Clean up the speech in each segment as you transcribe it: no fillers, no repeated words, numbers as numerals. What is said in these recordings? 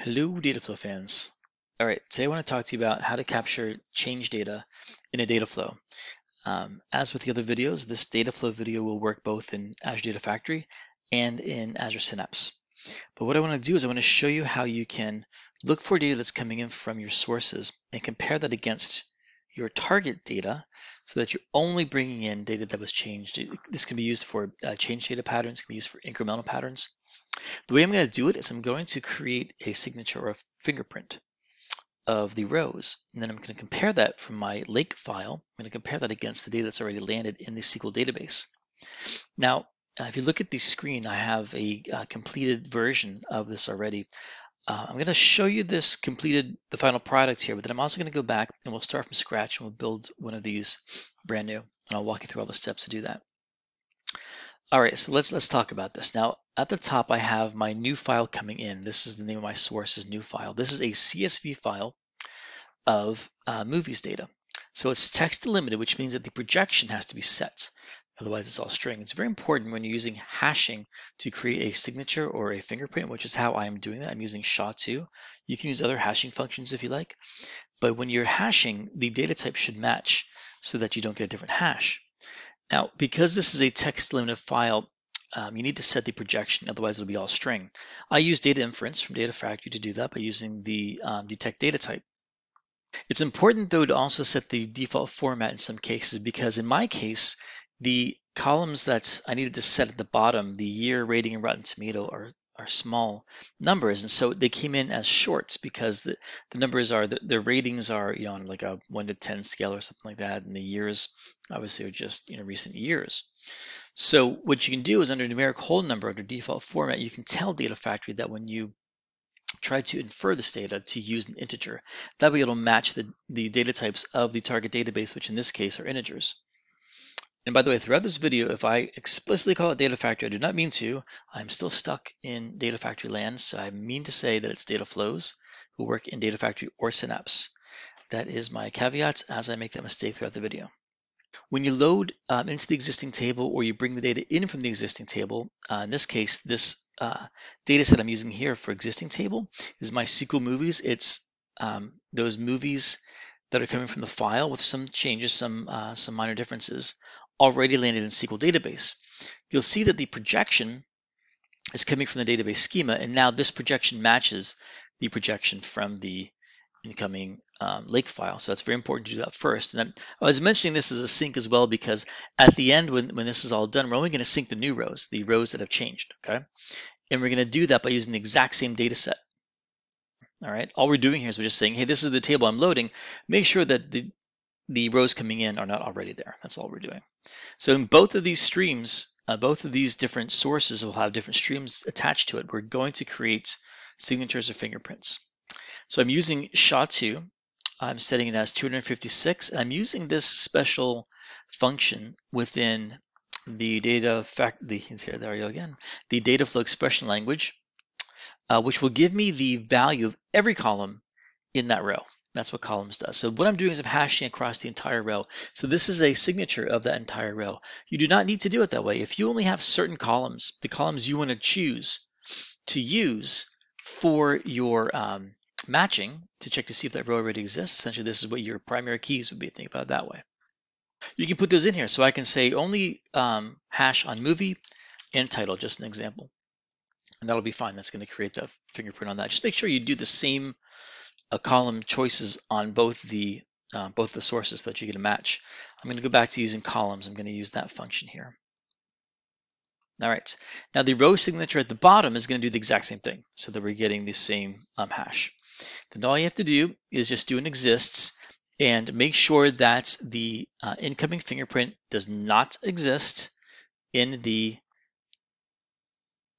Hello, Dataflow fans. All right, today I want to talk to you about how to capture change data in a data flow. As with the other videos, this data flow video will work both in Azure Data Factory and in Azure Synapse. But what I want to do is I want to show you how you can look for data that's coming in from your sources and compare that against your target data so that you're only bringing in data that was changed. This can be used for change data patterns, can be used for incremental patterns. The way I'm going to do it is I'm going to create a signature or a fingerprint of the rows, and then I'm going to compare that from my lake file. I'm going to compare that against the data that's already landed in the SQL database. Now, if you look at the screen, I have a completed version of this already. I'm going to show you this completed, the final product here, but then I'm also going to go back and we'll start from scratch and we'll build one of these brand new, and I'll walk you through all the steps to do that. All right, so let's talk about this. Now, at the top, I have my new file coming in. This is the name of my source's new file. This is a CSV file of movies data. So it's text delimited, which means that the projection has to be set. Otherwise, it's all string. It's very important when you're using hashing to create a signature or a fingerprint, which is how I'm doing that. I'm using SHA-2. You can use other hashing functions if you like. But when you're hashing, the data type should match so that you don't get a different hash. Now, because this is a text delimited file, you need to set the projection, otherwise it'll be all string. I use data inference from Data Factory to do that by using the detect data type. It's important though to also set the default format in some cases, because in my case, the columns that I needed to set at the bottom, the year, rating, and Rotten Tomato, are small numbers, and so they came in as shorts because the numbers are the ratings are, you know, on like a 1 to 10 scale or something like that, and the years obviously are just, you know, recent years. So what you can do is under numeric whole number, under default format, you can tell Data Factory that when you try to infer this data to use an integer, that way it'll match the data types of the target database, which in this case are integers. And by the way, throughout this video, if I explicitly call it Data Factory, I do not mean to. I'm still stuck in Data Factory land, so I mean to say that it's Data Flows who work in Data Factory or Synapse. That is my caveat as I make that mistake throughout the video. When you load into the existing table, or you bring the data in from the existing table, in this case, this data set I'm using here for existing table is my SQL movies. It's those movies that are coming from the file with some changes, some minor differences, already landed in SQL database. You'll see that the projection is coming from the database schema, and now this projection matches the projection from the incoming lake file. So that's very important to do that first. And I was mentioning this as a sync as well, because at the end, when this is all done, we're only going to sync the new rows, the rows that have changed, okay? And we're going to do that by using the exact same data set. All right, all we're doing here is we're just saying, hey, this is the table I'm loading. Make sure that the rows coming in are not already there. That's all we're doing. So in both of these streams, both of these different sources will have different streams attached to it. We're going to create signatures or fingerprints. So I'm using SHA-2. I'm setting it as 256. And I'm using this special function within the data fact. There we go again. The data flow expression language, which will give me the value of every column in that row. That's what columns does. So what I'm doing is I'm hashing across the entire row. So this is a signature of that entire row. You do not need to do it that way. If you only have certain columns, the columns you want to choose to use for your matching to check to see if that row already exists, essentially this is what your primary keys would be. Think about it that way. You can put those in here. So I can say only hash on movie and title, just an example. And that'll be fine. That's going to create that fingerprint on that. Just make sure you do the same column choices on both the sources that you get a match. I'm going to go back to using columns. I'm going to use that function here. All right. Now the row signature at the bottom is going to do the exact same thing, so that we're getting the same hash. Then all you have to do is just do an exists and make sure that the incoming fingerprint does not exist in the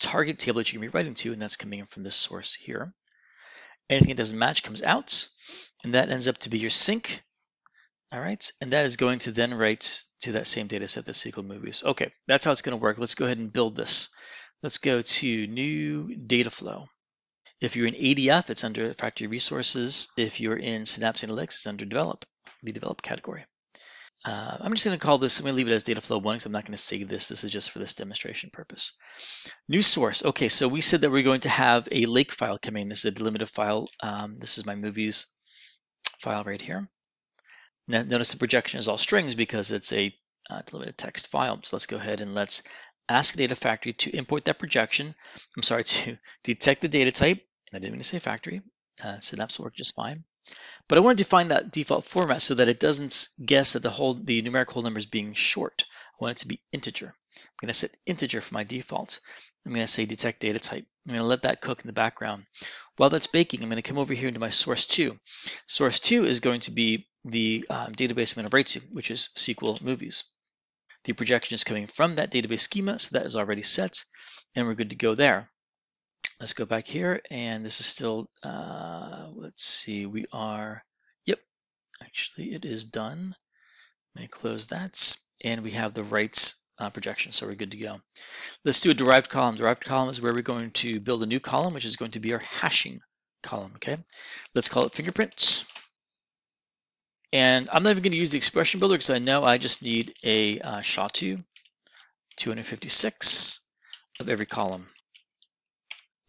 target table that you're going to be writing to, and that's coming in from this source here. Anything that doesn't match comes out, and that ends up to be your sync. All right, and that is going to then write to that same data set, the SQL movies. Okay, that's how it's going to work. Let's go ahead and build this. Let's go to new data flow. If you're in ADF, it's under factory resources. If you're in Synapse Analytics, it's under develop, the develop category. I'm just going to call this, I'm going to leave it as data flow one because I'm not going to save this. This is just for this demonstration purpose. New source. Okay, so we said that we're going to have a lake file come in. This is a delimited file. This is my movies file right here. Now, notice the projection is all strings because it's a delimited text file. So let's go ahead and let's ask Data Factory to import that projection. I'm sorry, to detect the data type. And I didn't mean to say factory. Synapse will work just fine. But I want to define that default format so that it doesn't guess that the numeric whole number is being short. I want it to be integer. I'm going to set integer for my default. I'm going to say detect data type. I'm going to let that cook in the background. While that's baking, I'm going to come over here into my source 2. Source 2 is going to be the database I'm going to write to, which is SQL movies. The projection is coming from that database schema, so that is already set, and we're good to go there. Let's go back here, and this is still, let's see, we are, yep, actually it is done. Let me close that, and we have the right projection, so we're good to go. Let's do a derived column. Derived column is where we're going to build a new column, which is going to be our hashing column, okay? Let's call it fingerprint. And I'm not even going to use the expression builder because I know I just need a SHA-2, 256 of every column.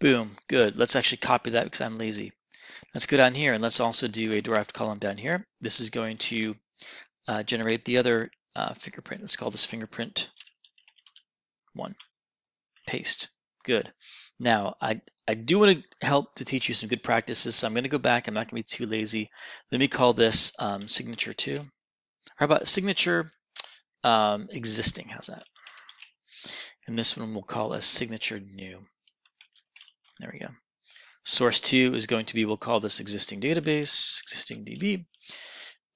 Boom, good. Let's actually copy that because I'm lazy. Let's go down here and let's also do a derived column down here. This is going to generate the other fingerprint. Let's call this fingerprint 1. Paste. Good. Now, I do want to help to teach you some good practices, so I'm going to go back. I'm not going to be too lazy. Let me call this signature 2. How about signature existing? How's that? And this one we'll call a signature new. There we go. Source 2 is going to be, we'll call this existing database, existing DB.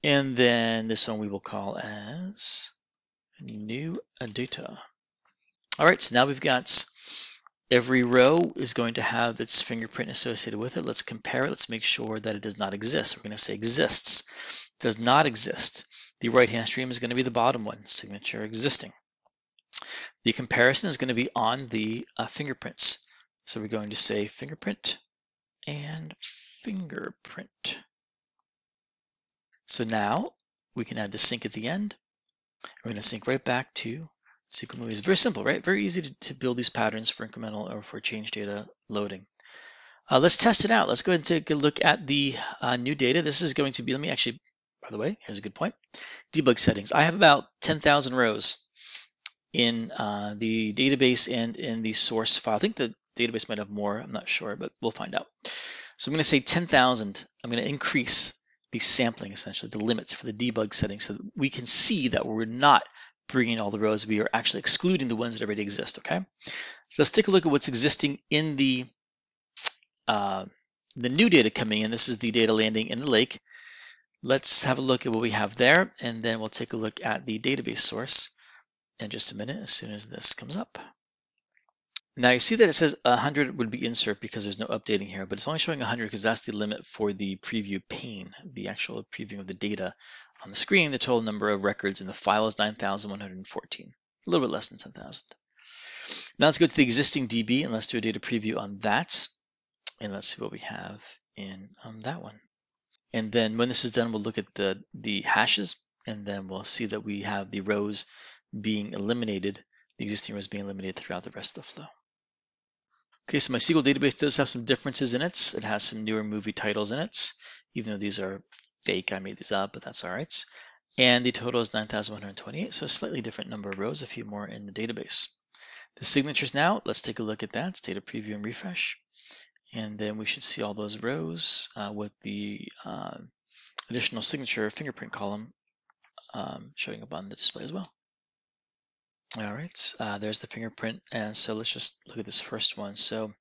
And then this one we will call as new data. All right, so now we've got every row is going to have its fingerprint associated with it. Let's compare it. Let's make sure that it does not exist. We're going to say exists, does not exist. The right-hand stream is going to be the bottom one, signature existing. The comparison is going to be on the fingerprints. So we're going to say fingerprint and fingerprint. So now we can add the sync at the end. We're going to sync right back to SQL movies. Very simple, right? Very easy to build these patterns for incremental or for change data loading. Let's test it out. Let's go ahead and take a look at the new data. This is going to be, let me actually, by the way, here's a good point. Debug settings. I have about 10,000 rows in the database and in the source file. I think the database might have more, I'm not sure, but we'll find out. So I'm going to say 10,000. I'm going to increase the sampling, essentially, the limits for the debug settings so that we can see that we're not bringing all the rows. We are actually excluding the ones that already exist, okay? So let's take a look at what's existing in the new data coming in. This is the data landing in the lake. Let's have a look at what we have there, and then we'll take a look at the database source in just a minute as soon as this comes up. Now you see that it says 100 would be insert because there's no updating here, but it's only showing 100 because that's the limit for the preview pane, the actual preview of the data on the screen. The total number of records in the file is 9,114, a little bit less than 10,000. Now let's go to the existing DB and let's do a data preview on that. And let's see what we have in that one. And then when this is done, we'll look at the hashes, and then we'll see that we have the rows being eliminated, the existing rows being eliminated throughout the rest of the flow. Okay, so my SQL database does have some differences in it. It has some newer movie titles in it, even though these are fake. I made these up, but that's all right. And the total is 9,128, so a slightly different number of rows, a few more in the database. The signatures now, let's take a look at that. Data preview and refresh. And then we should see all those rows with the additional signature fingerprint column showing up on the display as well. All right, there's the fingerprint, and so let's just look at this first one. So I'm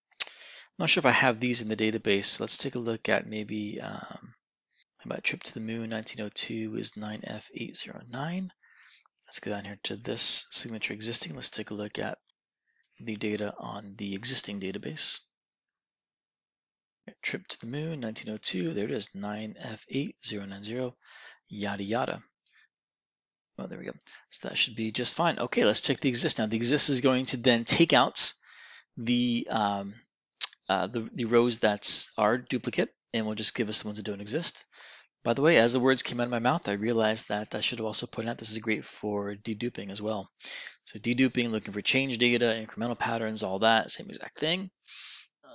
not sure if I have these in the database. Let's take a look at maybe about trip to the moon, 1902 is 9F809. Let's go down here to this signature existing. Let's take a look at the data on the existing database. Trip to the moon, 1902, there it is, 9F8090, yada, yada. Well, there we go. So that should be just fine. Okay, let's check the exist now. The exist is going to then take out the rows that are duplicate, and will just give us the ones that don't exist. By the way, as the words came out of my mouth, I realized that I should have also pointed out this is great for deduping as well. So deduping, looking for change data, incremental patterns, all that, same exact thing.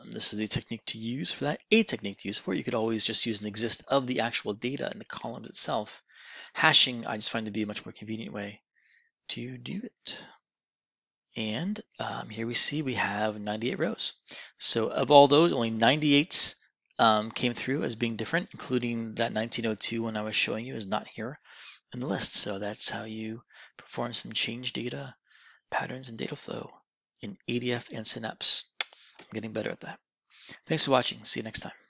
This is the technique to use for that. A technique to use for it. You could always just use an exist of the actual data in the columns itself. Hashing, I just find to be a much more convenient way to do it. And here we see we have 98 rows. So of all those, only 98 came through as being different, including that 1902 one I was showing you is not here in the list. So that's how you perform some change data, patterns, and data flow in ADF and Synapse. I'm getting better at that. Thanks for watching. See you next time.